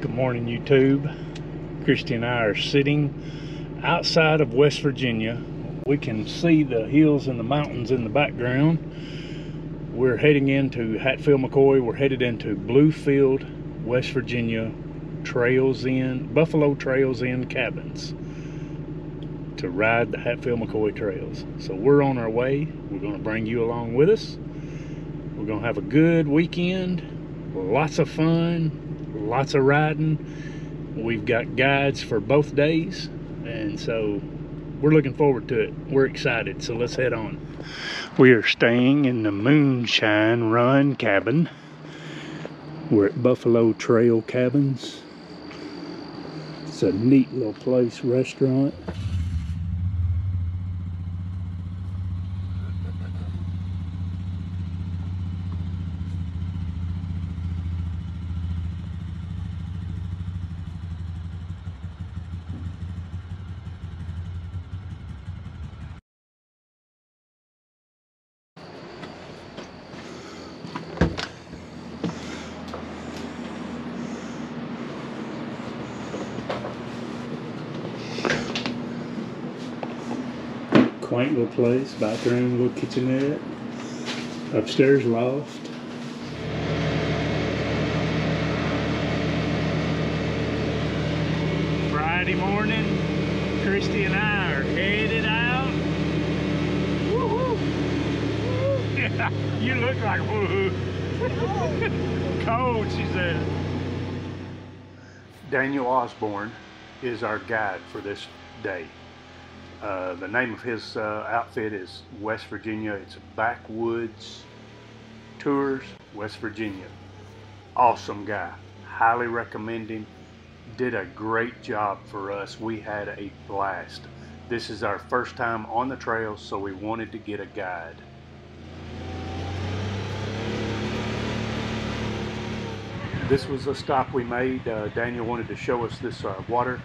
Good morning, YouTube. Christy and I are sitting outside of West Virginia. We can see the hills and the mountains in the background. We're heading into Hatfield-McCoy. We're headed into Bluefield, West Virginia, Buffalo Trails End Cabins to ride the Hatfield-McCoy trails. So we're on our way. We're going to bring you along with us. We're going to have a good weekend, lots of fun, lots of riding. We've got guides for both days, and so we're looking forward to it. We're excited, so let's head on. We are staying in the Moonshine Run Cabin. We're at Buffalo Trail Cabins. It's a neat little place, restaurant. Quaint little place, bathroom, little kitchenette, upstairs loft. Friday morning, Christy and I are headed out. Woohoo! Woo. You look like woohoo. Cold, she said. Daniel Osborne is our guide for this day. The name of his outfit is West Virginia. It's Backwoods Tours, West Virginia. Awesome guy. Highly recommend him. Did a great job for us. We had a blast. This is our first time on the trail, so we wanted to get a guide. This was a stop we made. Daniel wanted to show us this water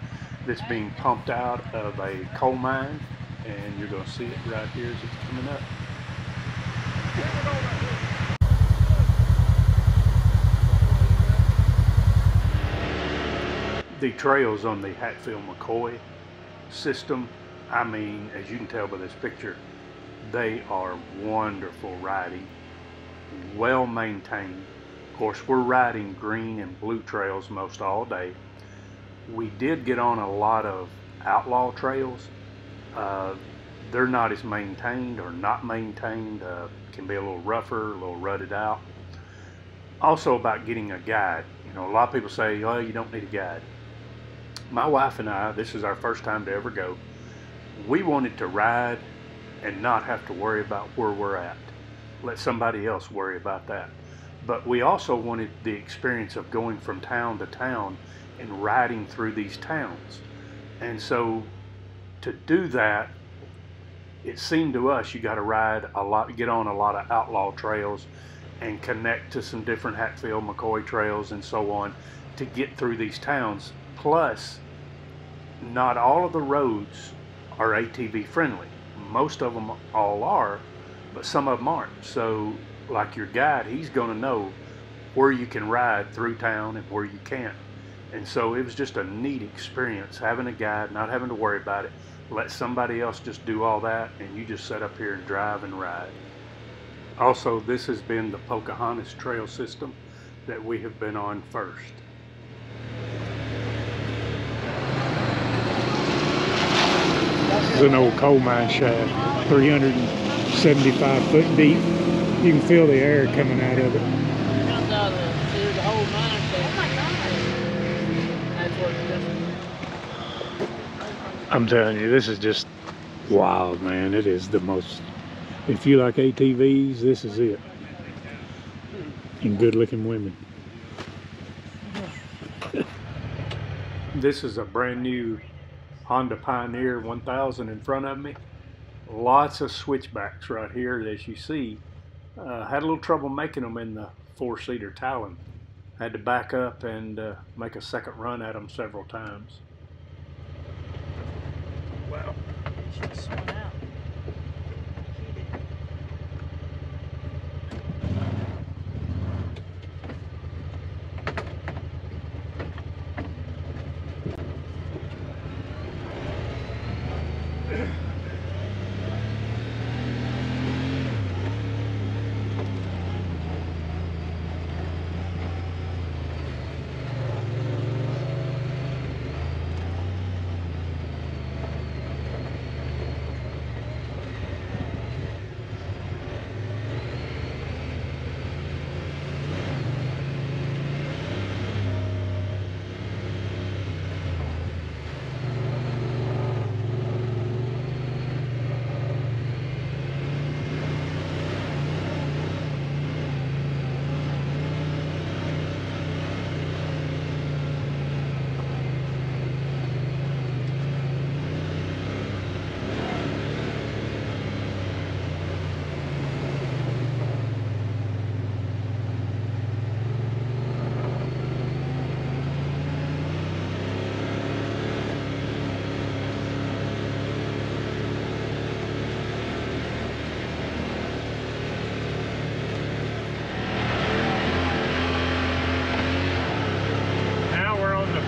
that's being pumped out of a coal mine, and you're going to see it right here as it's coming up. The trails on the Hatfield-McCoy system, I mean, as you can tell by this picture, they are wonderful riding, well maintained. Of course, we're riding green and blue trails most all day. We did get on a lot of outlaw trails. They're not as maintained or not maintained. Can be a little rougher, a little rutted out. Also about getting a guide. You know, a lot of people say, oh, you don't need a guide. My wife and I, this is our first time to ever go. We wanted to ride and not have to worry about where we're at. Let somebody else worry about that. But we also wanted the experience of going from town to town and riding through these towns. And so to do that, it seemed to us you got to ride a lot, get on a lot of outlaw trails and connect to some different Hatfield-McCoy trails and so on to get through these towns. Plus, not all of the roads are ATV friendly. Most of them all are, but some of them aren't. So like your guide, he's going to know where you can ride through town and where you can't. And so it was just a neat experience, having a guide, not having to worry about it. Let somebody else just do all that, and you just sit up here and drive and ride. Also, this has been the Pocahontas trail system that we have been on first. This is an old coal mine shaft, 375 foot deep. You can feel the air coming out of it. I'm telling you, this is just wild, man. It is the most, if you like ATVs, this is it. And good looking women. This is a brand new Honda Pioneer 1000 in front of me. Lots of switchbacks right here, as you see. Had a little trouble making them in the four-seater Talon. Had to back up and make a second run at them several times. Wow.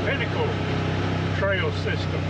Pinnacle trail system.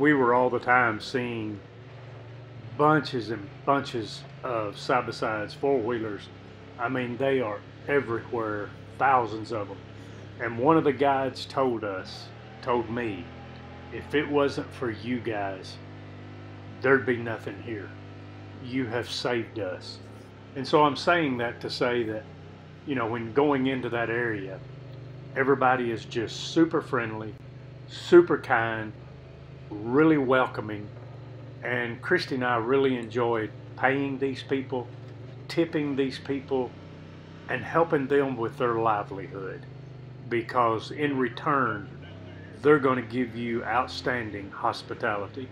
We were all the time seeing bunches and bunches of side-by-sides, four-wheelers. I mean, they are everywhere, thousands of them. And one of the guides told me, if it wasn't for you guys, there'd be nothing here. You have saved us. And so I'm saying that to say that, you know, when going into that area, everybody is just super friendly, super kind, really welcoming, and Christy and I really enjoyed paying these people, tipping these people, and helping them with their livelihood, because in return they're going to give you outstanding hospitality.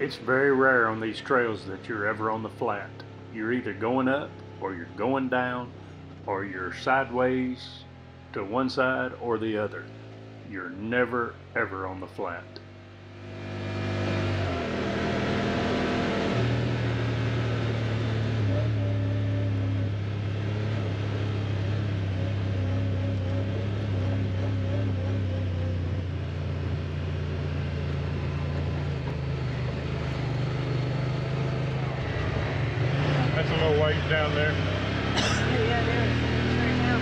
It's very rare on these trails that you're ever on the flat. You're either going up or you're going down, or you're sideways to one side or the other. You're never ever on the flat. Down there. Yeah, there it is right now.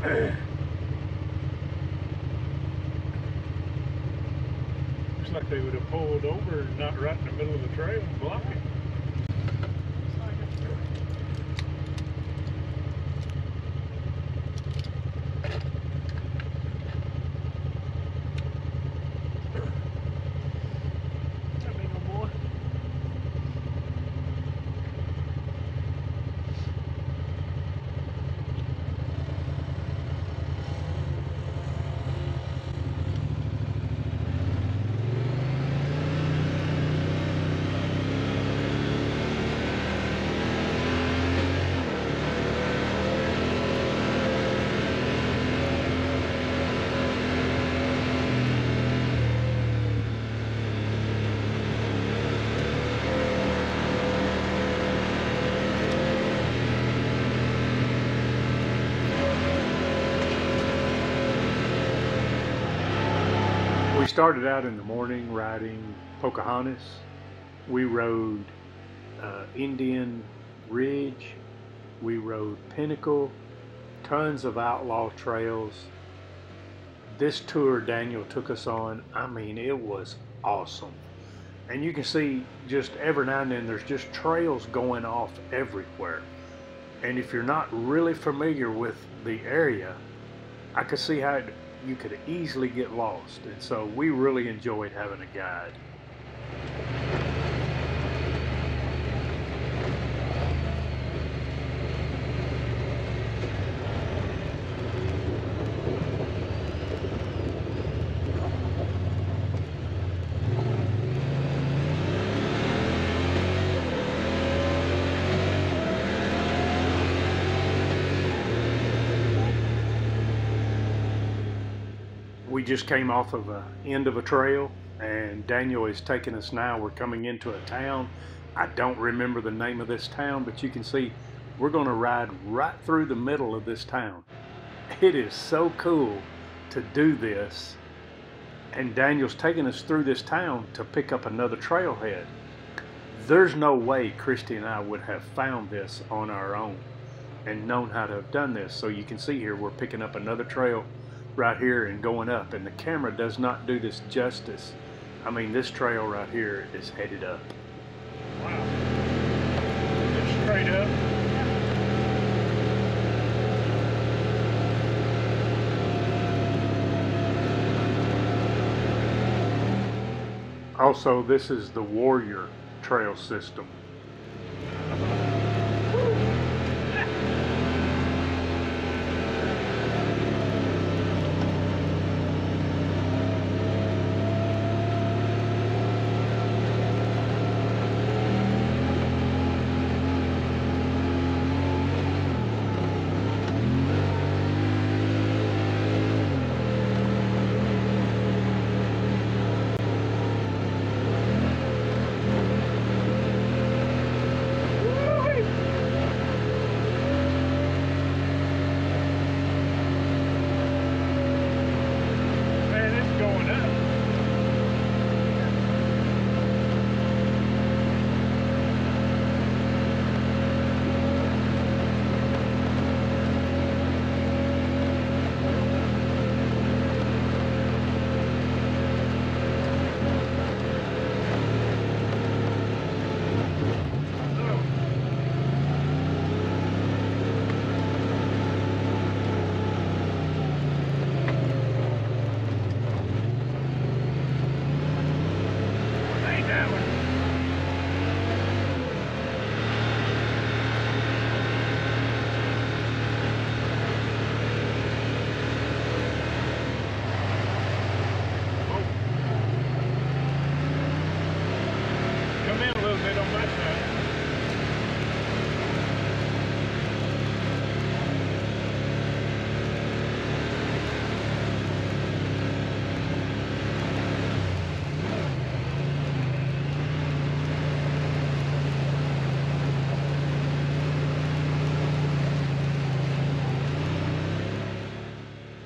Looks like they would have pulled over, not right in the middle of the trail and blocked it. We started out in the morning riding Pocahontas. We rode Indian Ridge. We rode Pinnacle. Tons of outlaw trails. This tour Daniel took us on, I mean, it was awesome. And you can see just every now and then there's just trails going off everywhere. And if you're not really familiar with the area, I could see how you could easily get lost, and so we really enjoyed having a guide. We just came off of the end of a trail, and Daniel is taking us now. We're coming into a town. I don't remember the name of this town, but you can see we're going to ride right through the middle of this town. It is so cool to do this, and Daniel's taking us through this town to pick up another trailhead. There's no way Christy and I would have found this on our own and known how to have done this. So you can see here we're picking up another trail right here and going up, and the camera does not do this justice. I mean, this trail right here is headed up. Wow. Just straight up. Also, this is the Warrior trail system.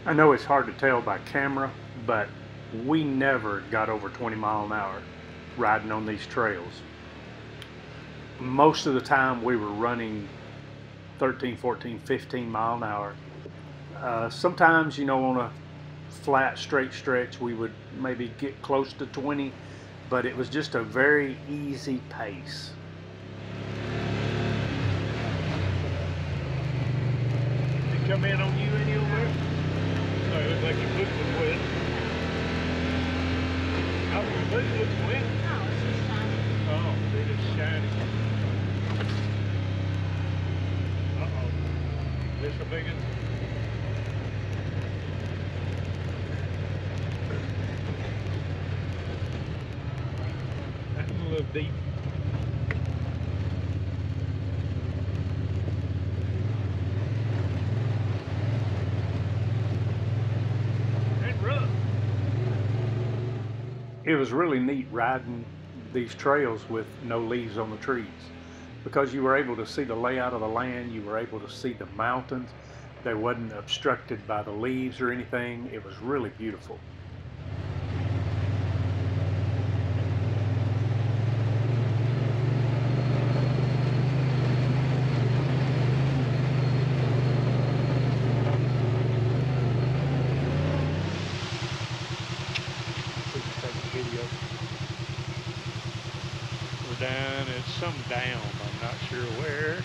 I know it's hard to tell by camera, but we never got over 20 miles an hour riding on these trails. Most of the time we were running 13, 14, 15 miles an hour. Sometimes, you know, on a flat straight stretch we would maybe get close to 20, but it was just a very easy pace. Did it come in on you any over? No, it looked like your boot was wet. How was your boot looking wet? No, it's just shiny. Oh, they just shiny. Uh-oh. This a big one? Deep. It was really neat riding these trails with no leaves on the trees, because you were able to see the layout of the land, you were able to see the mountains, they wasn't obstructed by the leaves or anything. It was really beautiful. Down, I'm not sure where.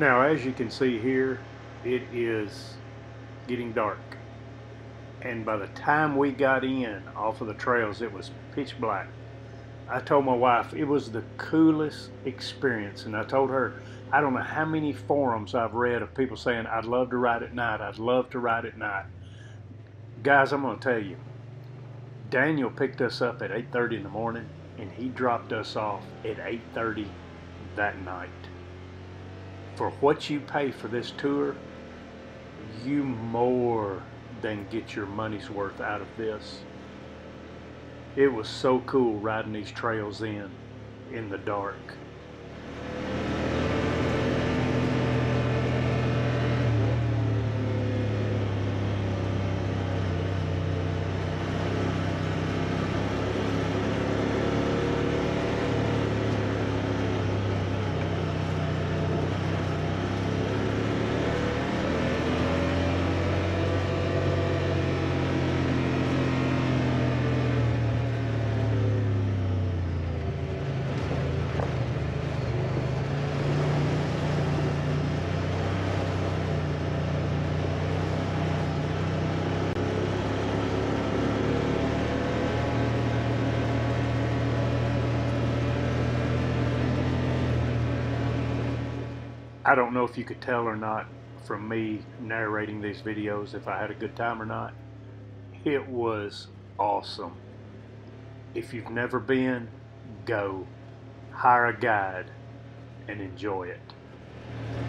Now, as you can see here, it is getting dark, and by the time we got in off of the trails, it was pitch black. I told my wife it was the coolest experience, and I told her, I don't know how many forums I've read of people saying, I'd love to ride at night, I'd love to ride at night. Guys, I'm going to tell you, Daniel picked us up at 8:30 in the morning, and he dropped us off at 8:30 that night. For what you pay for this tour, you more than get your money's worth out of this. It was so cool riding these trails in the dark. I don't know if you could tell or not from me narrating these videos if I had a good time or not. It was awesome. If you've never been, go. Hire a guide and enjoy it.